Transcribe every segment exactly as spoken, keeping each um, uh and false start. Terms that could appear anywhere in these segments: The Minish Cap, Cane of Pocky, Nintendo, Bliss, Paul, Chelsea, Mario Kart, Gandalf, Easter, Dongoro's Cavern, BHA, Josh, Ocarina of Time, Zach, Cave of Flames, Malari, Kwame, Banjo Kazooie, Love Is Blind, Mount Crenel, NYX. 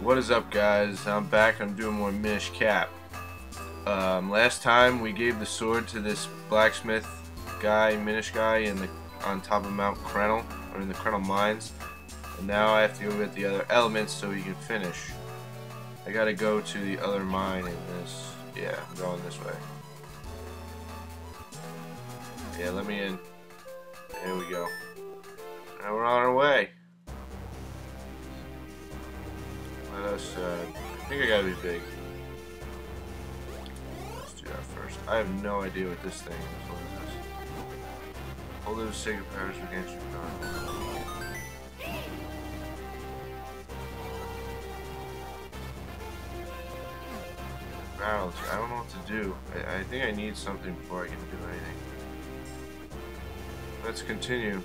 What is up, guys? I'm back. I'm doing more Minish Cap. Um, last time we gave the sword to this blacksmith guy, Minish guy, in the on top of Mount Crenel, or in the Crenel mines. And now I have to go get the other elements so we can finish. I gotta go to the other mine in this. Yeah, I'm going this way. Yeah, let me in. There we go. Now we're on our way. Let us, uh, I think I gotta be big. Let's do that first. I have no idea what this thing is. What is this? Hold those sacred powers against your power. Barrels. I don't know what to do. I, I think I need something before I can do anything. Let's continue.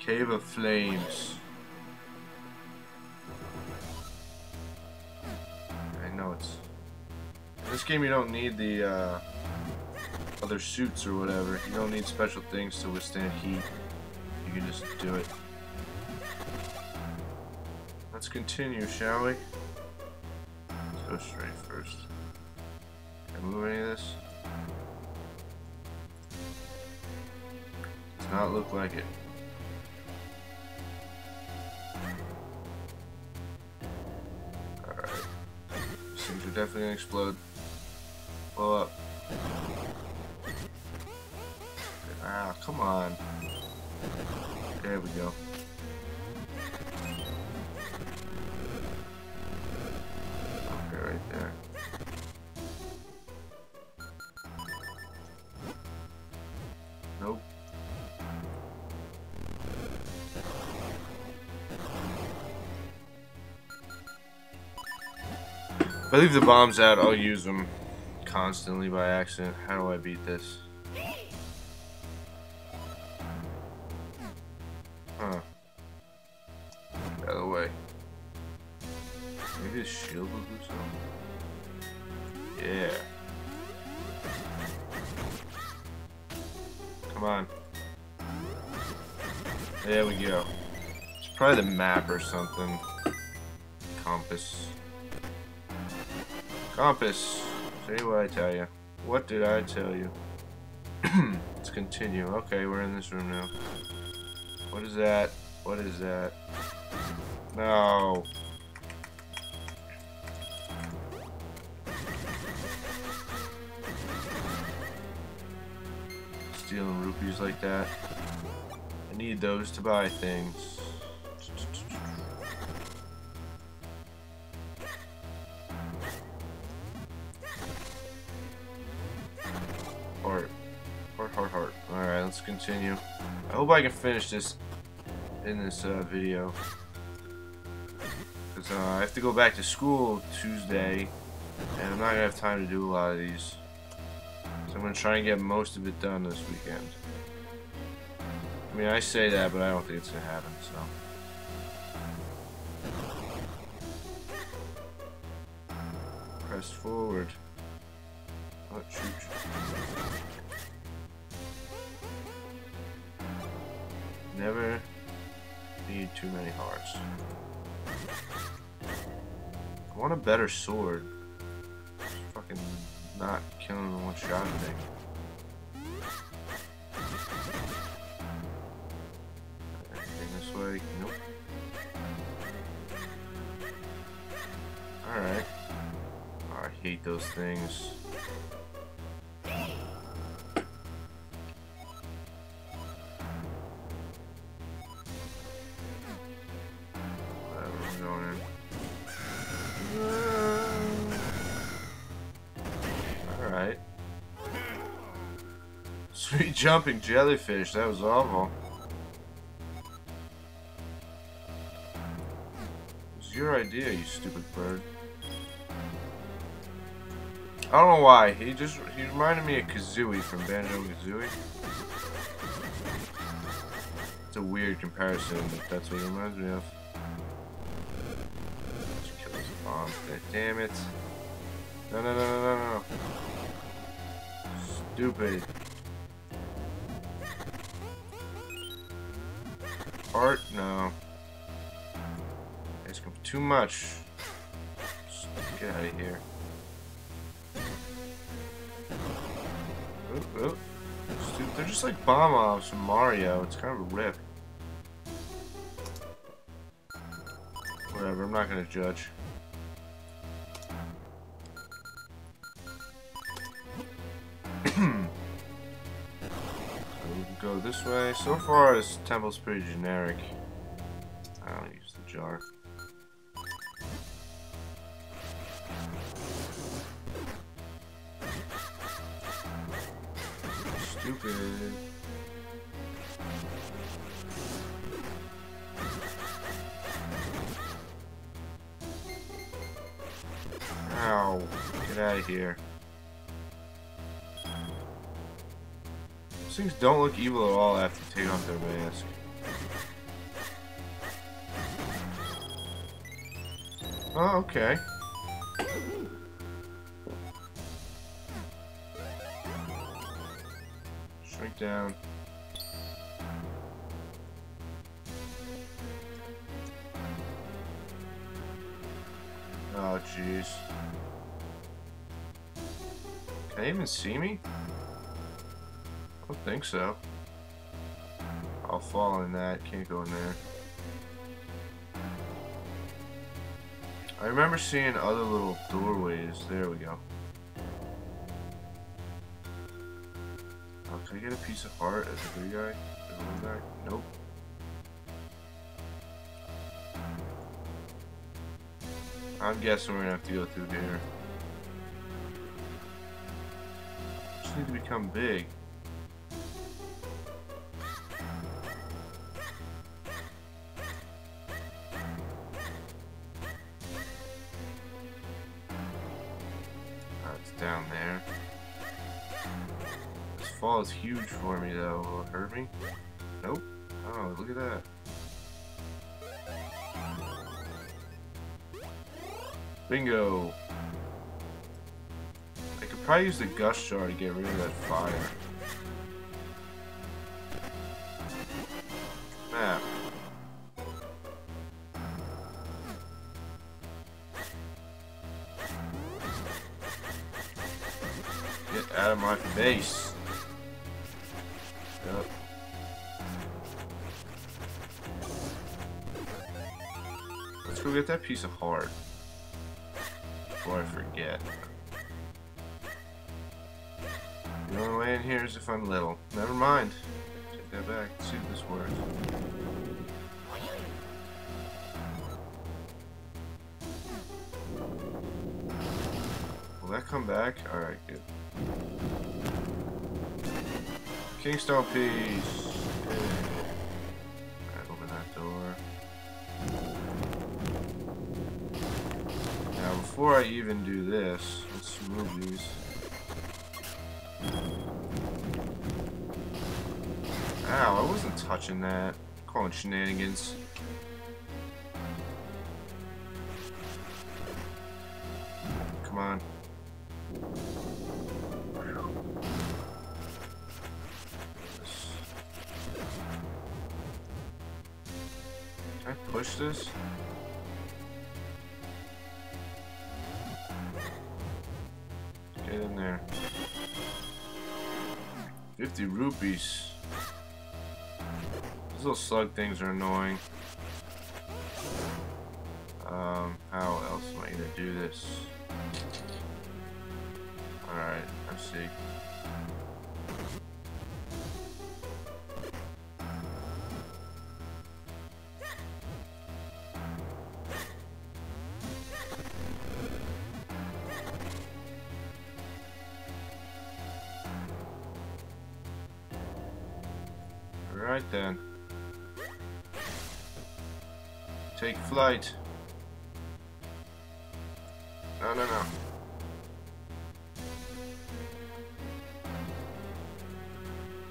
Cave of Flames. I know it's... In this game you don't need the uh, other suits or whatever. You don't need special things to withstand heat. You can just do it. Let's continue, shall we? Let's go straight first. Can I move any of this? Does not look like it. They're definitely gonna explode. Blow up. Ah, come on. There we go. Okay, right there. Nope. If I leave the bombs out, I'll use them constantly by accident. How do I beat this? Huh. Out of the way. Maybe this shield will do something? Yeah. Come on. There we go. It's probably the map or something. Compass. Compass. See what I tell you. What did I tell you? Let's continue. Okay, we're in this room now. What is that? What is that? No. Stealing rupees like that. I need those to buy things. Continue. I hope I can finish this in this uh, video, because uh, I have to go back to school Tuesday and I'm not going to have time to do a lot of these, so I'm going to try and get most of it done this weekend. I mean, I say that, but I don't think it's going to happen, so. Press forward. Oh, shoot, shoot. Never need too many hearts. I want a better sword. Just fucking not killing in one shot, I think. Anything this way? Nope. Alright. Oh, I hate those things. Sweet jumping jellyfish, that was awful. It was your idea, you stupid bird. I don't know why, he just he reminded me of Kazooie from Banjo Kazooie. It's a weird comparison, but that's what it reminds me of. Just kill this bomb. Damn it. No, no, no, no, no, no. Stupid. Heart? No. It's asking for too much. Just get out of here. Oop, oop. Dude, they're just like bomb offs from Mario. It's kind of a rip. Whatever, I'm not gonna judge. Go this way. So far, this temple's pretty generic. I'll use the jar. Stupid. Ow. Get out of here. These things don't look evil at all after you take off their mask. Oh, okay. Shrink down. Oh, jeez. Can they even see me? I don't think so. I'll fall in that. Can't go in there. I remember seeing other little doorways. There we go. Oh, can I get a piece of heart as a blue guy? The guy? Nope. I'm guessing we're gonna have to go through here. Just need to become big. Down there. This fall is huge for me though. Will it hurt me? Nope. Oh, look at that. Bingo! I could probably use the gust jar to get rid of that fire. Map. Out of my face. Yep. Let's go get that piece of heart before I forget. The only way in here is if I'm little. Never mind. Take that back. Let's see if this works. Will that come back? Alright, good. Kingstone piece. Alright, open that door. Now, before I even do this, let's move these. Ow, I wasn't touching that. I'm calling shenanigans. Come on. Push this? Get in there. fifty rupees. These little slug things are annoying. Um, how else am I gonna do this? Alright, I see. Right then. Take flight. No, no, no.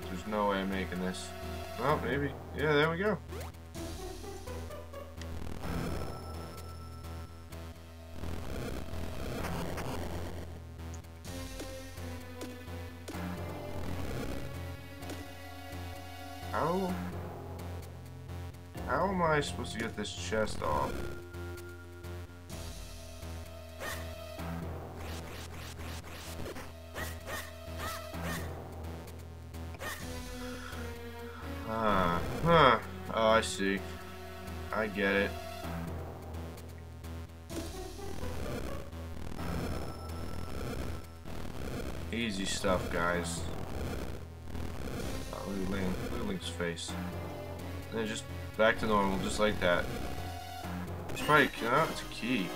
There's no way I'm making this. Well, maybe. Yeah, there we go. How am I supposed to get this chest off? see. I get it. Easy stuff, guys. Oh, look at Link. Look at Link's face. And just back to normal, just like that. It's probably oh, it's a key.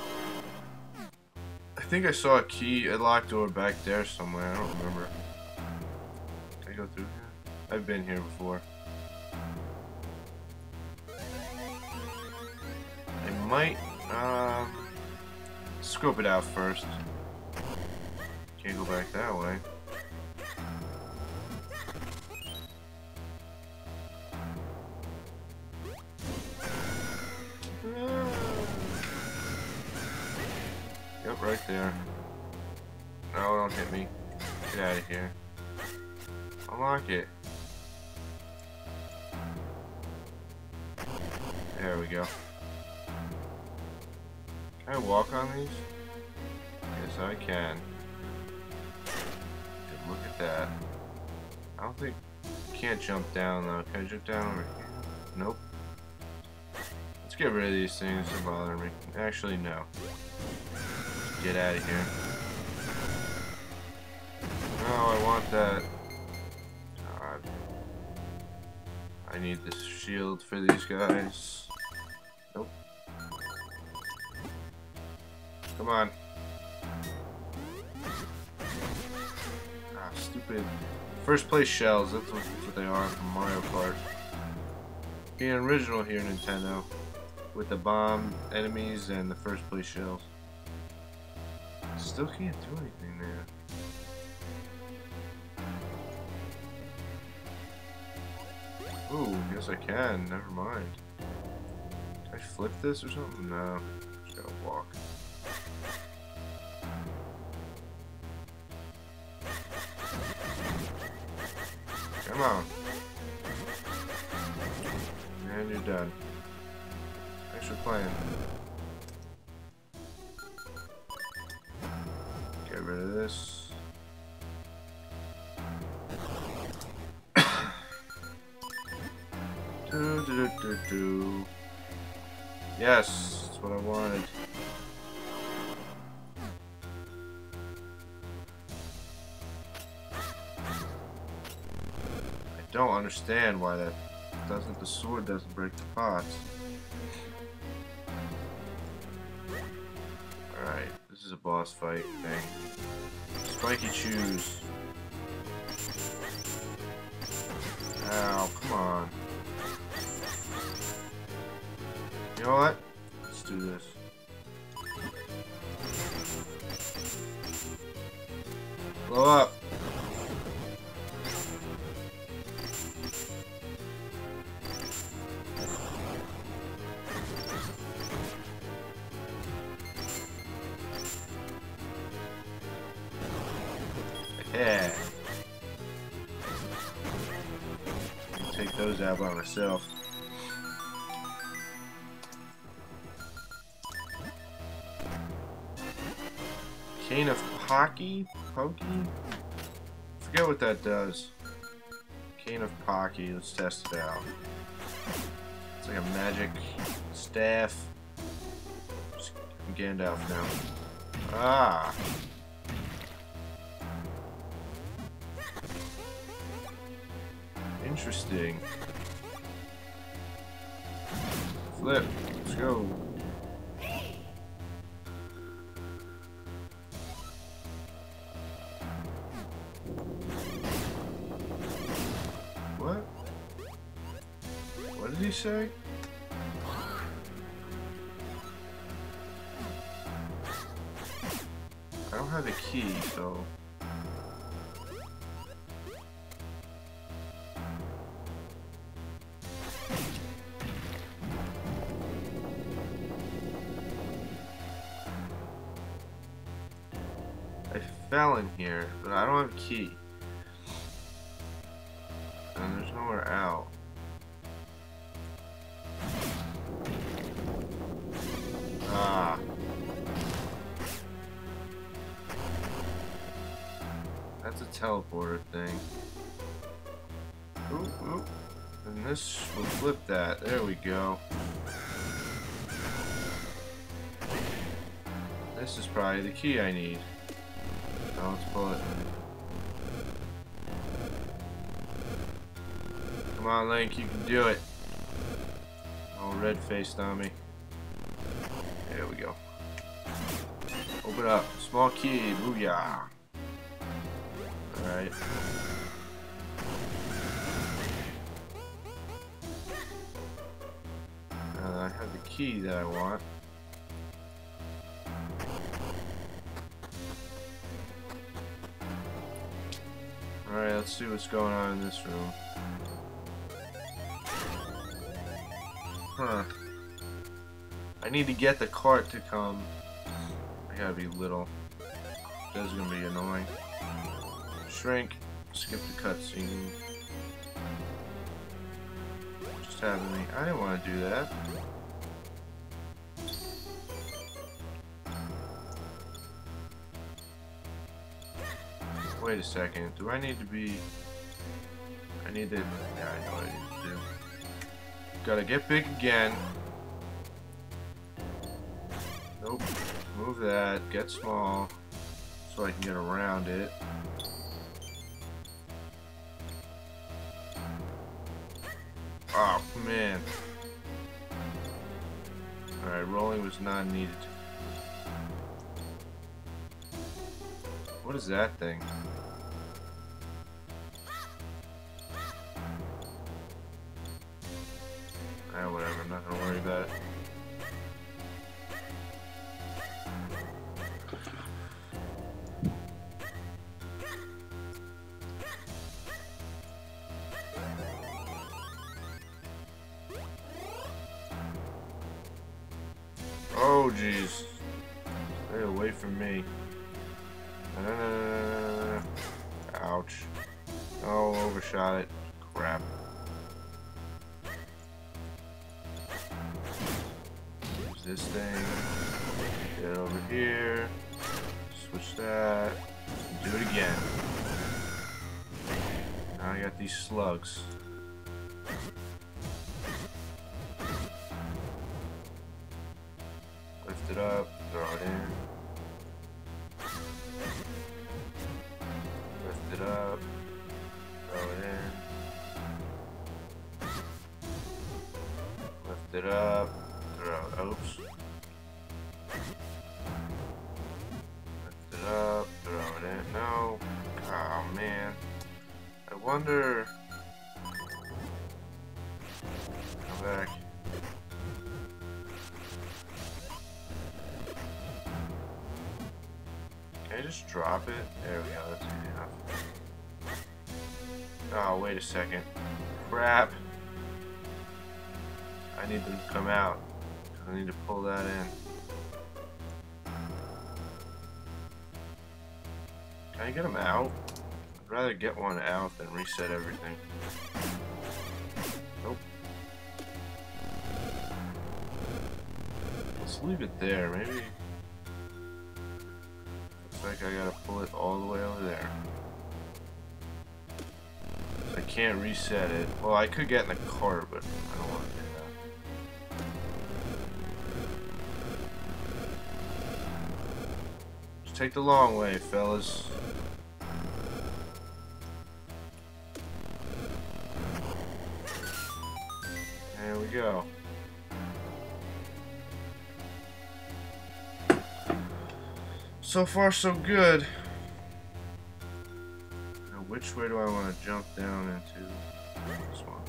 I think I saw a key, a locked door back there somewhere. I don't remember. Can I go through here? I've been here before. I might uh, scope it out first. Can't go back that way. Yep, right there. No, don't hit me. Get out of here. Unlock it. There we go. Can I walk on these? Yes, I can. Good, look at that. I don't think... Can't jump down though. Can I jump down over here? Nope. Let's get rid of these things. They're bothering me. Actually, no. Let's get out of here. No, I want that. God. I need this shield for these guys. Nope. Come on. Ah, stupid. First place shells, that's what, that's what they are from Mario Kart. Being original here, Nintendo. With the bomb, enemies, and the first place shells. Still can't do anything there. Ooh, yes I can, never mind. Can I flip this or something? No. Just gotta walk. Come on. And you're done. Thanks for playing. Get rid of this. do, do, do, do. Yes, that's what I wanted. I don't understand why that doesn't, the sword doesn't break the pots. Alright, this is a boss fight thing. Spiky Chews. Ow, come on. You know what? Let's do this. Blow up! Yeah. I'll take those out by myself. Cane of Pocky? Pokey? Forget what that does. Cane of Pocky. Let's test it out. It's like a magic staff. Just Gandalf now. Ah! Interesting. Flip. Let's go. What? What did he say? I don't have a key, so... fell in here, but I don't have a key. And there's nowhere out. Ah. That's a teleporter thing. Oop, oop. Then this will flip that. There we go. This is probably the key I need. Now let's pull it. Come on, Link, you can do it. All red-faced on me. There we go. Open up. Small key. Booyah. Alright. Now I have the key that I want. Alright, let's see what's going on in this room. Huh. I need to get the cart to come. I gotta be little. This is gonna be annoying. Shrink. Skip the cutscene. Just having me. I didn't want to do that. Wait a second. Do I need to be? I need to. Yeah, I know what I need to do. Gotta get big again. Nope. Move that. Get small. So I can get around it. Oh, man. Alright, rolling was not needed. What is that thing? Ah, whatever. I'm not gonna worry about it. Oh, jeez. Stay away from me. Uh, ouch. Oh, overshot it. Crap. This thing, get over here, switch that, do it again. Now I got these slugs. Lift it up, throw it in. Lift it up, throw it in. Lift it up. Oops. Lift it up, throw it in. No. Oh man. I wonder. Come back. Can I just drop it? There we go. That's enough. Oh, wait a second. Crap. I need them to come out. I need to pull that in. Can I get them out? I'd rather get one out than reset everything. Nope. Let's leave it there, maybe. Looks like I gotta pull it all the way over there. So I can't reset it. Well, I could get in the cart, but I don't want to do that. Take the long way, fellas. There we go. So far, so good. Now, which way do I want to jump down into? This one.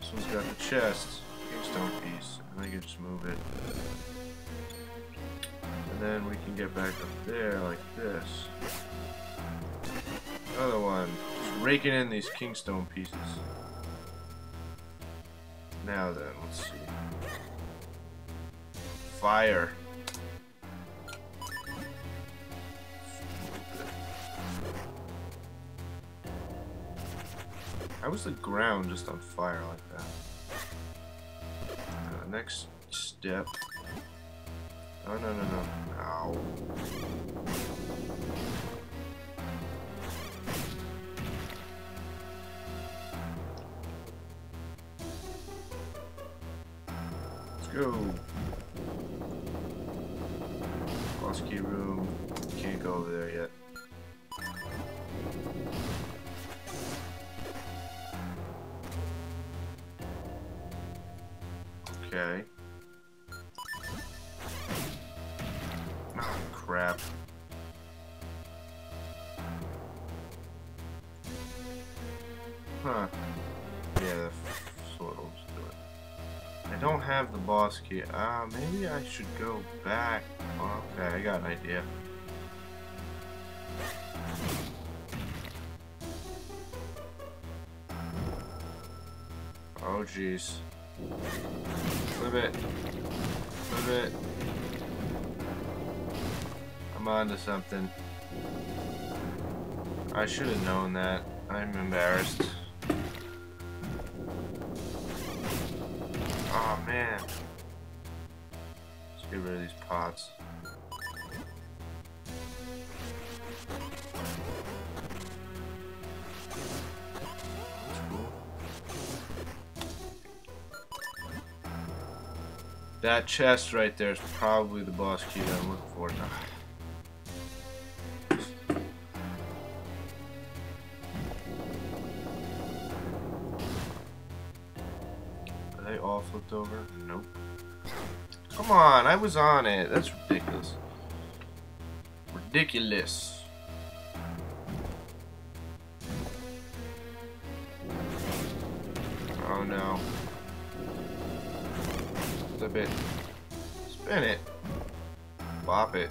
This one's got the chest. Kingstone piece. And I can just move it. Then we can get back up there like this. Another one. Just raking in these kingstone pieces. Now then, let's see. Fire. How was the ground just on fire like that? Uh, next step. Oh, no, no, no. Ow. go. Boss key room. Can't go over there yet. Okay. Oh, crap. Huh. Yeah, sort of. I don't have the boss key. Ah, uh, maybe I should go back. Oh, okay, I got an idea. Oh, jeez. Flip it. Flip it. I'm on to something. I should have known that. I'm embarrassed. Oh man. Let's get rid of these pots. That chest right there is probably the boss key that I'm looking for now. Are they all flipped over? Nope. Come on, I was on it. That's ridiculous. Ridiculous. Oh no. Flip it. Spin it. Bop it.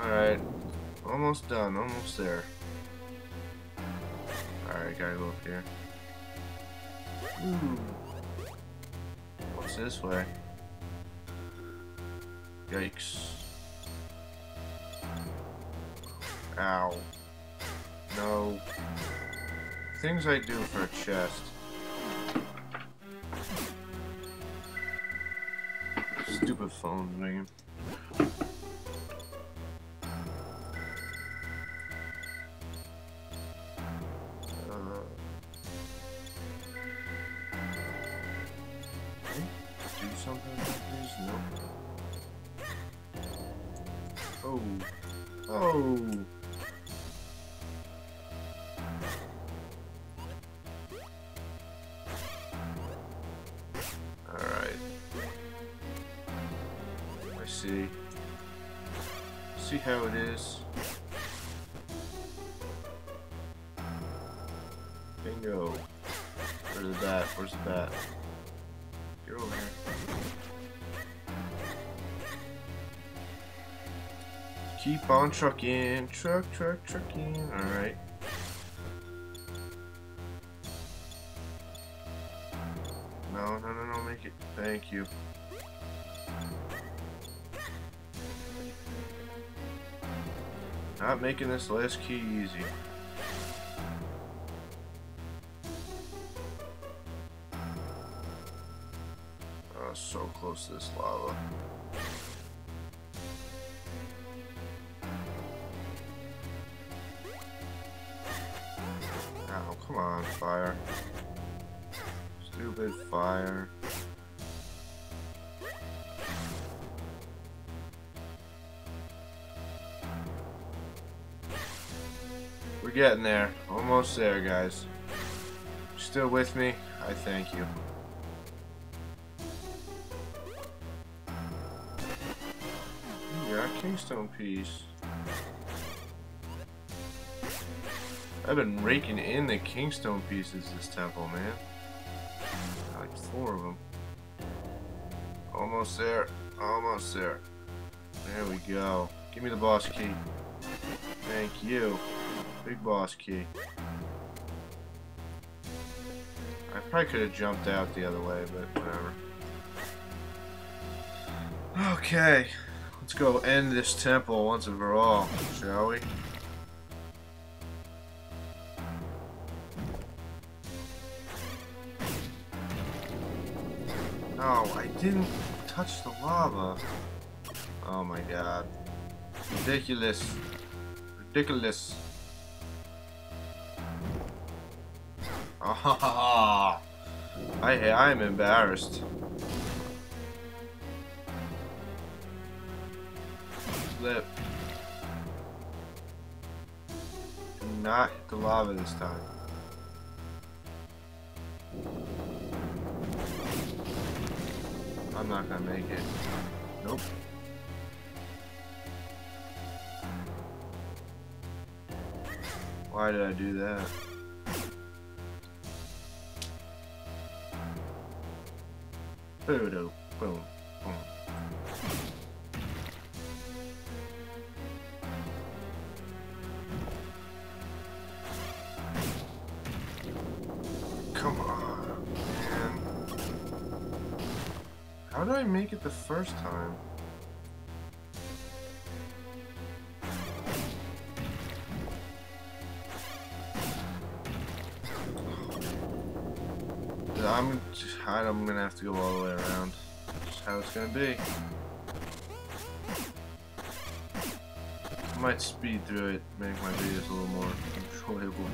Alright. Almost done. Almost there. Alright, gotta go up here. Ooh. What's this way? Yikes. Ow. No. Things I do for a chest. Stupid phone ringing. Uh, do something like this? No. Oh. Oh. See. See how it is. Bingo. Where's the bat? Where's the bat? Get over here. Keep on trucking. Truck, truck, trucking. Alright. No, no, no, no. Make it. Thank you. Not making this last key easy. Oh, so close to this lava. Ow, come on, fire. Stupid fire. We're getting there. Almost there, guys. You're still with me? I thank you. You got a Kingstone piece. I've been raking in the Kingstone pieces this temple, man. Got like four of them. Almost there. Almost there. There we go. Give me the boss key. Thank you. Big boss key. I probably could have jumped out the other way, but whatever. Okay, let's go end this temple once and for all, shall we? No, I didn't touch the lava. Oh my god. Ridiculous. Ridiculous. Ah, ha, ha, ha. I I'm embarrassed. Flip. Do not hit the lava this time. I'm not gonna make it. Nope. Why did I do that? Boom, boom, boom. Come on, man. How did I make it the first time? I'm just, I'm gonna have to go all the way around. That's how it's gonna be. I might speed through it, make my videos a little more enjoyable.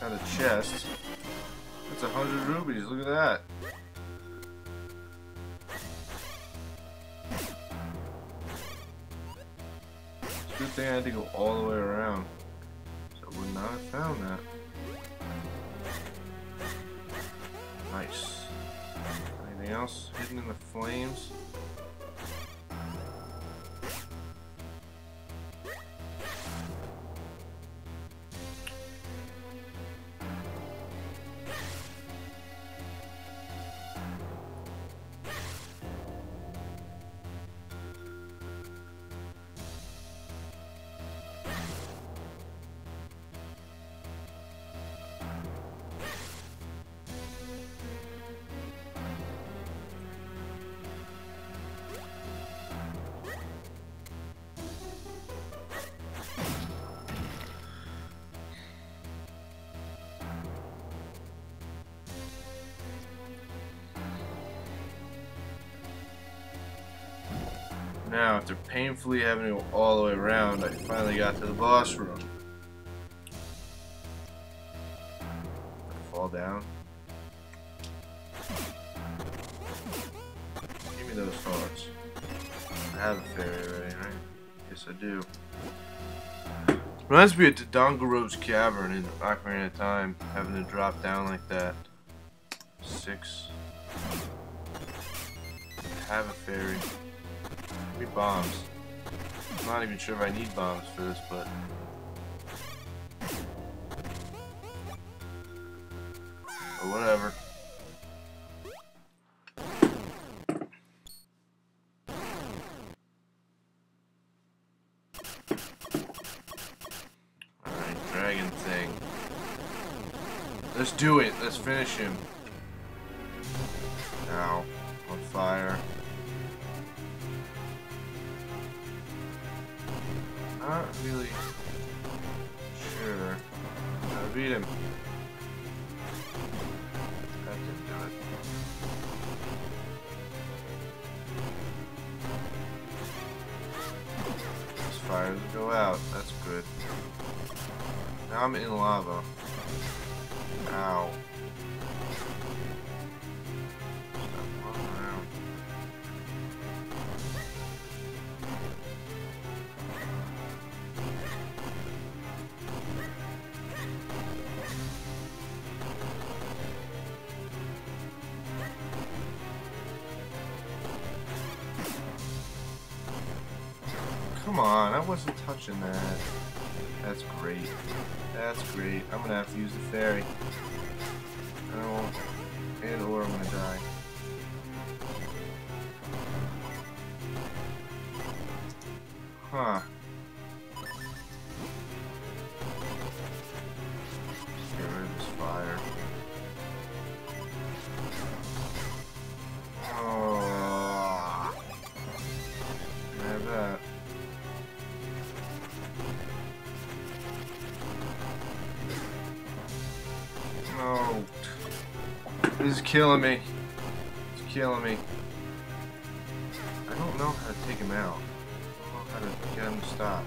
Got a chest. That's a hundred rubies, look at that. It's a good thing I had to go all the way around. So I would not have found that. Nice. Anything else hidden in the flames? Now, after painfully having to go all the way around, I finally got to the boss room. Fall down. Give me those hearts. I have a fairy already, right? Yes, I do. Reminds me of the Dongoro's Cavern in Ocarina of Time, having to drop down like that. Six. I have a fairy. Bombs. I'm not even sure if I need bombs for this, but or whatever. Alright, dragon thing. Let's do it. Let's finish him. Ow. On fire. Not really sure. I beat him. That didn't do it. fires go out. That's good. Now I'm in lava. Ow. Come on, I wasn't touching that. That's great. That's great. I'm gonna have to use the fairy. I don't want it, or I'm gonna die. Huh. Get rid of this fire. Oh. Grab that. Oh, this is killing me. It's killing me. I don't know how to take him out. I don't know how to get him to stop.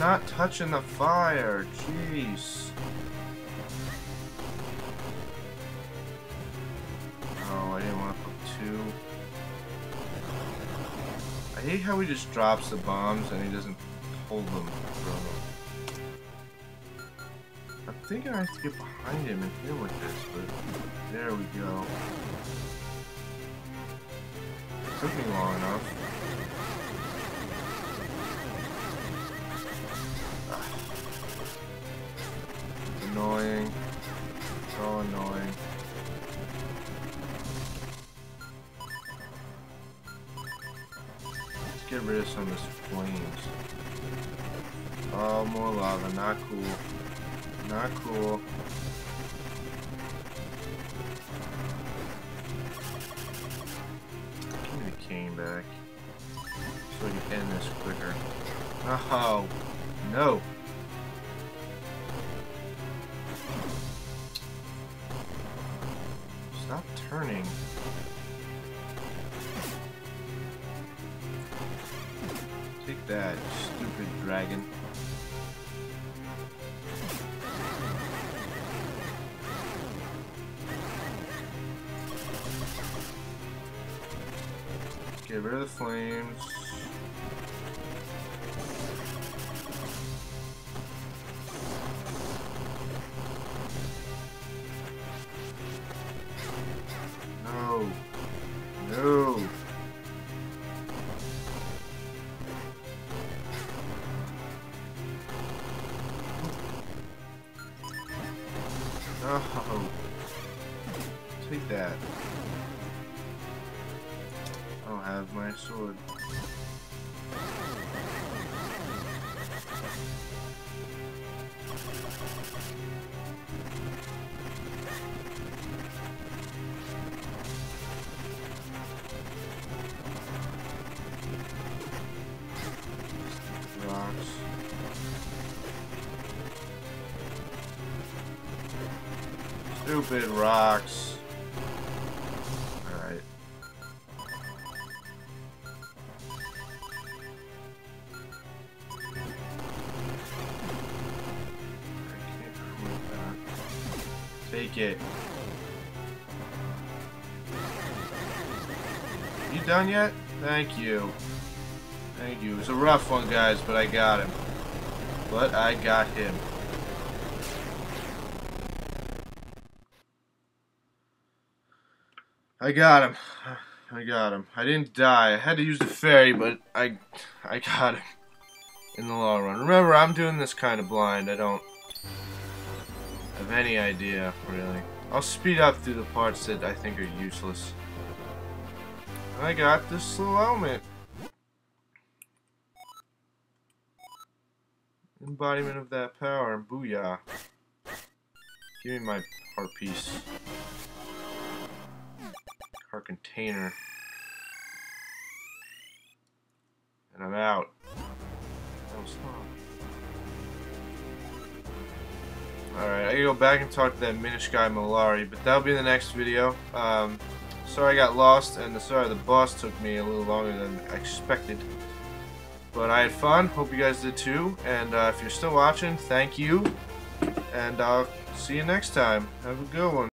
Not touching the fire, jeez. Oh, I didn't want to put two. I hate how he just drops the bombs and he doesn't hold them. I'm thinking I have to get behind him and deal with this, but there we go. It took me long enough. Annoying. So annoying. Let's get rid of some of these flames. Oh, more lava. Not cool. Not cool. Give me the cane back. So we can end this quicker. Oh, no. Stop turning. Take that, stupid dragon. Get rid of the flames. Oh, take that. I don't have my sword. Stupid rocks. Alright. Take it. You done yet? Thank you. Thank you. It was a rough one, guys, but I got him. But I got him. I got him. I got him. I didn't die. I had to use the fairy, but I I got him in the long run. Remember, I'm doing this kind of blind. I don't have any idea, really. I'll speed up through the parts that I think are useless. I got the slow element. Embodiment of that power, and booyah. Give me my heart piece. Our container. and I'm out. Oh, stop. Alright, I gotta go back and talk to that Minish guy Malari, but that'll be in the next video. Um, sorry I got lost, and sorry the boss took me a little longer than I expected. But I had fun, hope you guys did too, and uh, if you're still watching, thank you, and I'll see you next time. Have a good one.